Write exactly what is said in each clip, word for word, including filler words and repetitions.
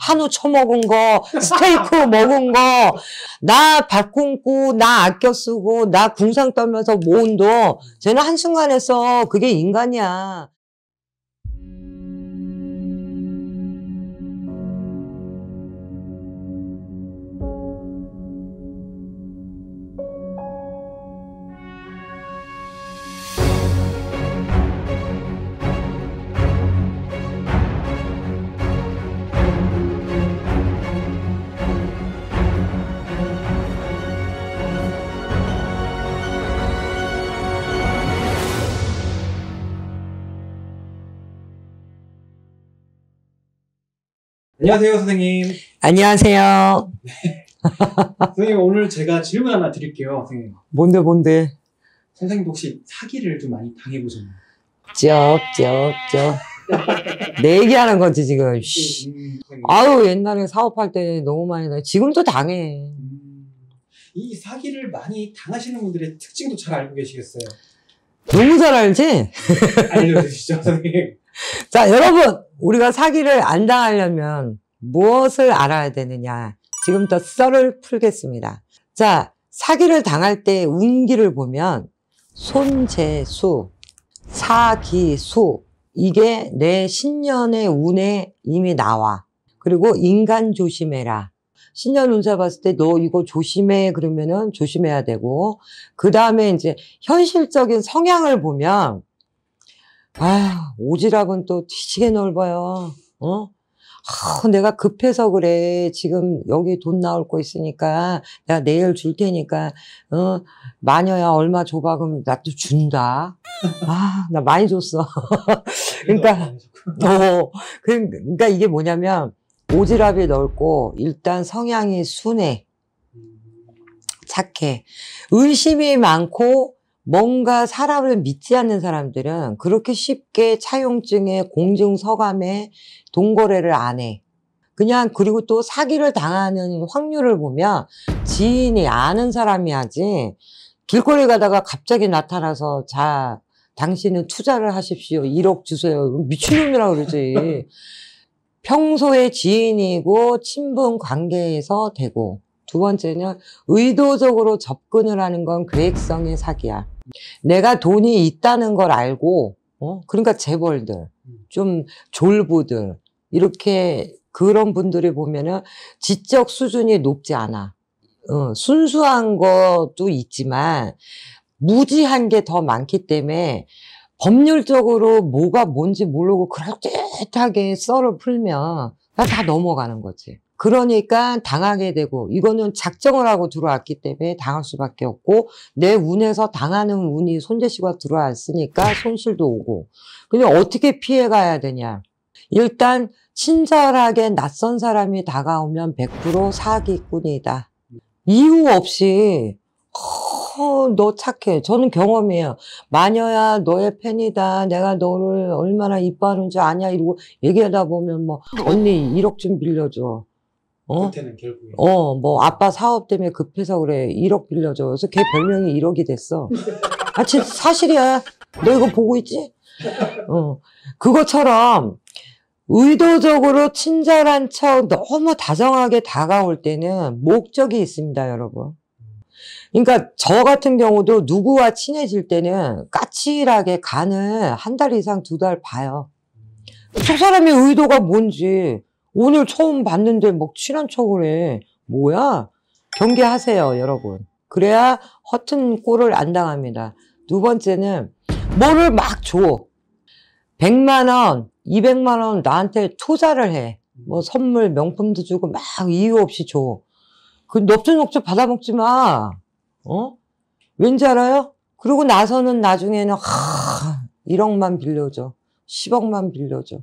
한우 처먹은 거, 스테이크 먹은 거, 나 밥 굶고, 나 아껴 쓰고, 나 궁상 떨면서 모은 돈, 쟤는 한순간에서 그게 인간이야. 안녕하세요, 선생님. 안녕하세요. 네. 선생님, 오늘 제가 질문 하나 드릴게요, 선생님. 뭔데, 뭔데? 선생님 혹시 사기를 좀 많이 당해보셨나요? 쩍, 쩍, 쩍. 내 얘기하는 거지, 지금. 음, 아유, 옛날에 사업할 때 너무 많이 당해. 지금도 당해. 음, 이 사기를 많이 당하시는 분들의 특징도 잘 알고 계시겠어요? 너무 잘 알지? 알려주시죠, 선생님. 자, 여러분! 우리가 사기를 안 당하려면 무엇을 알아야 되느냐, 지금부터 썰을 풀겠습니다. 자, 사기를 당할 때 운기를 보면 손재수, 사기수, 이게 내 신년의 운에 이미 나와. 그리고 인간 조심해라. 신년 운세 봤을 때 너 이거 조심해 그러면은 조심해야 되고, 그 다음에 이제 현실적인 성향을 보면, 아, 오지랖은 또 뒤지게 넓어요. 어? 아, 내가 급해서 그래. 지금 여기 돈 나올 거 있으니까 내가 내일 줄 테니까, 어, 마녀야 얼마 줘봐. 그럼 나 또 준다. 아, 나 많이 줬어. 그러니까, 어, 그러니까 이게 뭐냐면 오지랖이 넓고 일단 성향이 순해, 착해, 의심이 많고. 뭔가 사람을 믿지 않는 사람들은 그렇게 쉽게 차용증에 공증서감에 돈거래를 안 해. 그냥 그리고 또 사기를 당하는 확률을 보면 지인이 아는 사람이 하지, 길거리 가다가 갑자기 나타나서 자 당신은 투자를 하십시오, 일억 주세요, 미친놈이라 그러지. 평소에 지인이고 친분 관계에서 되고, 두 번째는 의도적으로 접근을 하는 건 계획성의 사기야. 내가 돈이 있다는 걸 알고, 어? 그러니까 재벌들, 좀 졸부들, 이렇게 그런 분들이 보면은 지적 수준이 높지 않아. 어, 순수한 것도 있지만 무지한 게 더 많기 때문에 법률적으로 뭐가 뭔지 모르고 그럴듯하게 썰을 풀면 다 넘어가는 거지. 그러니까 당하게 되고, 이거는 작정을 하고 들어왔기 때문에 당할 수밖에 없고, 내 운에서 당하는 운이 손재수가 들어왔으니까 손실도 오고. 근데 어떻게 피해가야 되냐, 일단 친절하게 낯선 사람이 다가오면 백 퍼센트 사기꾼이다. 이유 없이 어, 너 착해. 저는 경험이에요. 마녀야 너의 팬이다, 내가 너를 얼마나 이뻐하는 줄 아냐, 이러고 얘기하다 보면 뭐 언니 일억 좀 빌려줘, 어? 어, 뭐 아빠 사업 때문에 급해서 그래, 일억 빌려줘. 그래서 걔 별명이 일억이 됐어. 아, 진짜 사실이야. 너 이거 보고 있지? 어, 그것처럼 의도적으로 친절한 척 너무 다정하게 다가올 때는 목적이 있습니다, 여러분. 그러니까 저 같은 경우도 누구와 친해질 때는 까칠하게 간을 한 달 이상 두 달 봐요. 저 사람의 의도가 뭔지. 오늘 처음 봤는데 막 친한 척을 해. 뭐야? 경계하세요, 여러분. 그래야 허튼 꼴을 안 당합니다. 두 번째는 뭐를 막 줘. 백만 원, 이백만 원 나한테 투자를 해. 뭐 선물, 명품도 주고 막 이유 없이 줘. 그 넙죽넙죽 받아먹지 마. 어? 왠지 알아요? 그러고 나서는 나중에는 하, 일억만 빌려줘, 십억만 빌려줘.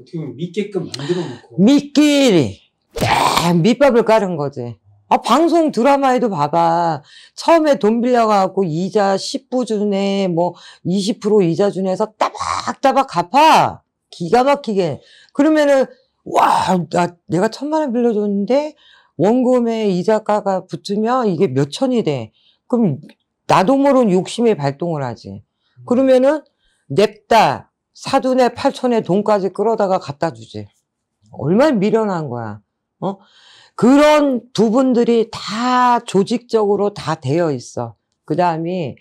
어떻게 보면 믿게끔 만들어 놓고. 믿끼리. 밑밥을 깔은 거지. 아, 방송 드라마에도 봐봐. 처음에 돈 빌려가지고 이자 십 퍼센트 주네, 뭐 이십 퍼센트 이자 주네서 따박따박 갚아. 기가 막히게. 그러면은, 와, 나, 내가 천만 원 빌려줬는데 원금에 이자가가 붙으면 이게 몇 천이 돼. 그럼 나도 모르는 욕심이 발동을 하지. 그러면은 냅다. 사돈에 팔촌에 돈까지 끌어다가 갖다 주지. 얼마나 미련한 거야. 어? 그런 부분들이 다 조직적으로 다 되어 있어. 그 다음이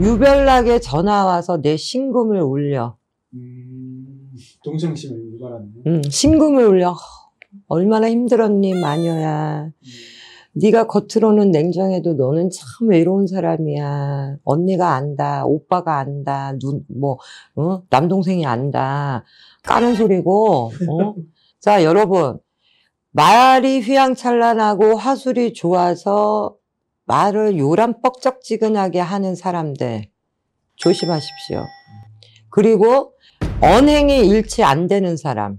유별나게 전화와서 내 신금을 울려. 음, 동정심을 유발하는. 음, 신금을 울려. 얼마나 힘들었니, 마녀야. 음. 네가 겉으로는 냉정해도 너는 참 외로운 사람이야. 언니가 안다, 오빠가 안다, 눈, 뭐, 어? 남동생이 안다. 까는 소리고. 어? 자, 여러분. 말이 휘황찬란하고 화술이 좋아서 말을 요란 뻑적지근하게 하는 사람들 조심하십시오. 그리고 언행이 일치 안 되는 사람.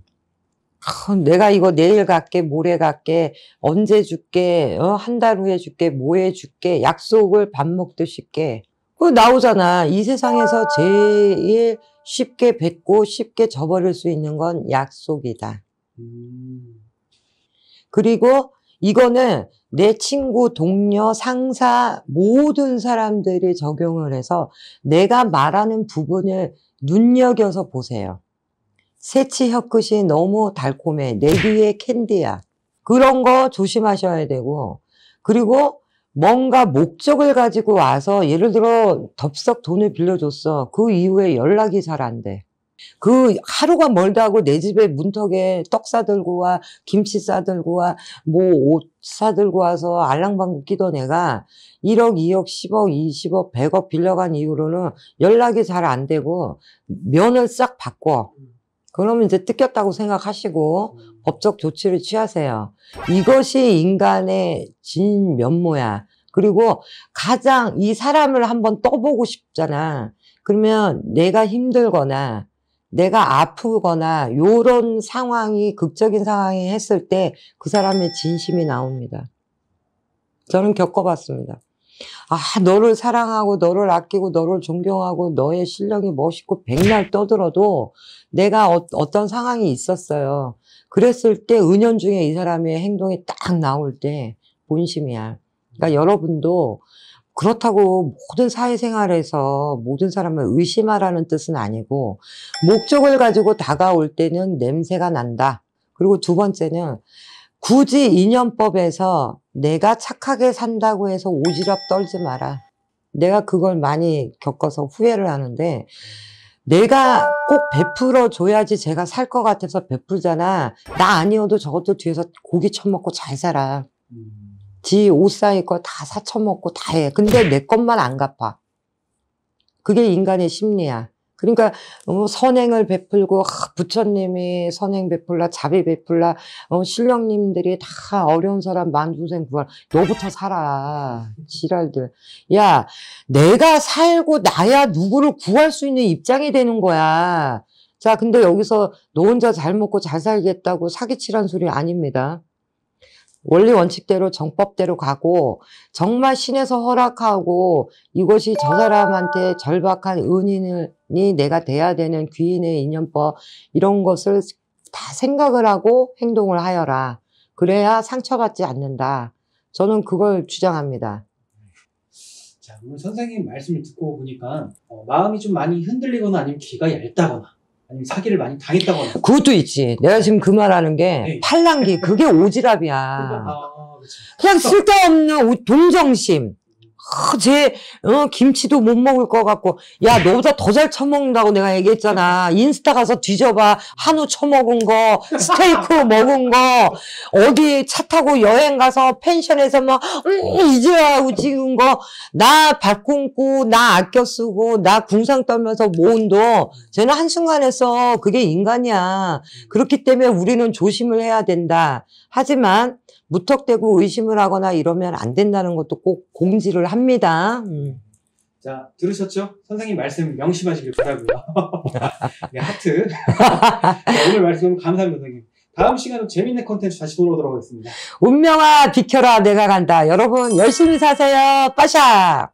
아, 내가 이거 내일 갈게, 모레 갈게, 언제 줄게, 어? 한 달 후에 줄게, 뭐해 줄게, 약속을 밥 먹듯이 깨. 그 나오잖아. 이 세상에서 제일 쉽게 뱉고 쉽게 저버릴 수 있는 건 약속이다. 음. 그리고 이거는 내 친구, 동료, 상사 모든 사람들이 적용을 해서 내가 말하는 부분을 눈여겨서 보세요. 새치 혀끝이 너무 달콤해. 내 귀에 캔디야. 그런 거 조심하셔야 되고, 그리고 뭔가 목적을 가지고 와서 예를 들어 덥석 돈을 빌려줬어. 그 이후에 연락이 잘 안 돼. 그 하루가 멀다고 내 집에 문턱에 떡 싸들고 와, 김치 싸들고 와, 뭐 옷 싸들고 와서 알랑방구 끼던 애가 일억, 이억, 십억, 이십억, 백억 빌려간 이후로는 연락이 잘 안 되고 면을 싹 바꿔. 그러면 이제 뜯겼다고 생각하시고 법적 조치를 취하세요. 이것이 인간의 진면모야. 그리고 가장 이 사람을 한번 떠보고 싶잖아. 그러면 내가 힘들거나 내가 아프거나 요런 상황이 극적인 상황이 했을 때 그 사람의 진심이 나옵니다. 저는 겪어봤습니다. 아, 너를 사랑하고 너를 아끼고 너를 존경하고 너의 실력이 멋있고 백날 떠들어도 내가 어, 어떤 상황이 있었어요. 그랬을 때 은연중에 이 사람의 행동이 딱 나올 때 본심이야. 그러니까 여러분도 그렇다고 모든 사회생활에서 모든 사람을 의심하라는 뜻은 아니고 목적을 가지고 다가올 때는 냄새가 난다. 그리고 두 번째는 굳이 인연법에서 내가 착하게 산다고 해서 오지랖 떨지 마라. 내가 그걸 많이 겪어서 후회를 하는데 내가 꼭 베풀어 줘야지 제가 살 것 같아서 베풀잖아. 나 아니어도 저것도 뒤에서 고기 처먹고 잘 살아. 지 옷 사이 거 다 사쳐먹고 다 해. 근데 내 것만 안 갚아. 그게 인간의 심리야. 그러니까 어, 선행을 베풀고 아, 부처님이 선행 베풀라, 자비 베풀라, 어, 신령님들이 다 어려운 사람 만주생 구하라. 너부터 살아. 지랄들. 야, 내가 살고 나야 누구를 구할 수 있는 입장이 되는 거야. 자, 근데 여기서 너 혼자 잘 먹고 잘 살겠다고 사기치란 소리 아닙니다. 원리 원칙대로 정법대로 가고 정말 신에서 허락하고 이것이 저 사람한테 절박한 은인이 내가 돼야 되는 귀인의 인연법 이런 것을 다 생각을 하고 행동을 하여라. 그래야 상처받지 않는다. 저는 그걸 주장합니다. 자, 오늘 선생님 말씀을 듣고 보니까 어, 마음이 좀 많이 흔들리거나 아니면 귀가 얇다거나 아니면 사기를 많이 당했다거나. 그것도 있지. 내가 지금 그 말하는 게 네. 팔랑귀. 그게 오지랖이야. 아, 그냥 쓸데없는 동정심. 어, 쟤 어, 김치도 못 먹을 것 같고. 야, 너보다 더 잘 처먹는다고 내가 얘기했잖아. 인스타 가서 뒤져봐. 한우 처먹은 거, 스테이크 먹은 거, 어디 차 타고 여행 가서 펜션에서 막 음, 이제야 우지은 거. 나 발 꿈꾸, 나 아껴 쓰고, 나 궁상 떨면서 모은 돈. 쟤는 한순간에 써. 그게 인간이야. 그렇기 때문에 우리는 조심을 해야 된다. 하지만 무턱대고 의심을 하거나 이러면 안 된다는 것도 꼭 공지를 합니다. 음. 자, 들으셨죠? 선생님 말씀 명심하시길 바라고요. 네, 하트. 네, 오늘 말씀 감사합니다, 선생님. 다음 시간에 재밌는 콘텐츠 다시 돌아오도록 하겠습니다. 운명아 비켜라 내가 간다. 여러분 열심히 사세요. 빠샥!